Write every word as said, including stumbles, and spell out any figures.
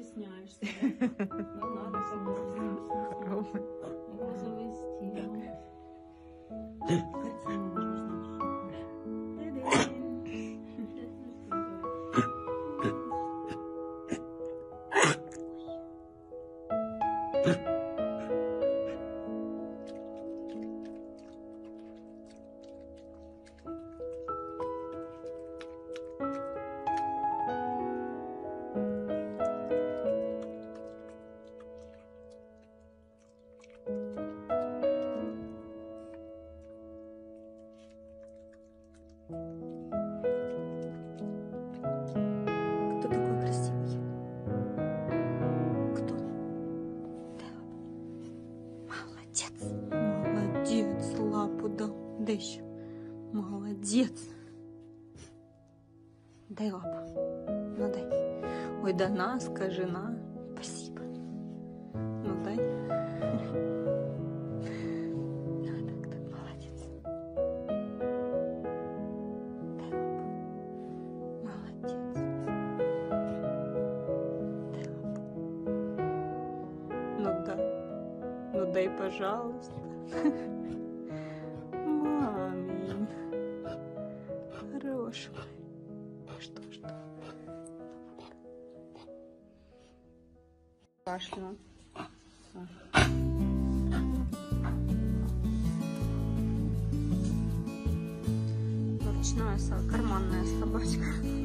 Стесняешься, да? Ну, надо завести. Надо завести. Картину можно снять. Молодец, лапу дал. Да еще. Молодец. Дай лапу. Ну дай. Ой, дана, скажи на. Спасибо. Ну дай. Ну так, так, молодец. Дай лапу. Молодец. Дай лапу. Ну да. Ну дай, пожалуйста. Мамин, хороший мой. Что, что? Кашлял. Ночная карманная собачка.